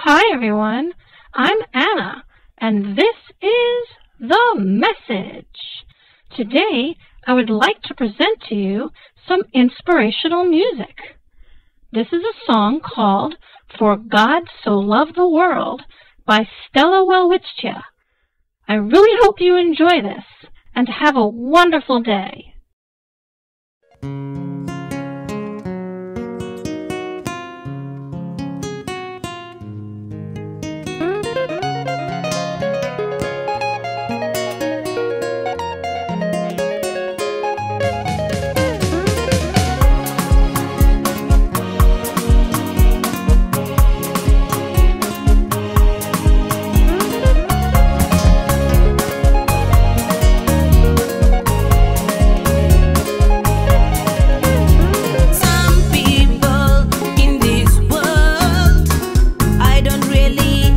Hi everyone, I'm Anna, and this is The Message. Today, I would like to present to you some inspirational music. This is a song called For God So Loved the World by Stella Welwitschia. I really hope you enjoy this, and have a wonderful day. Really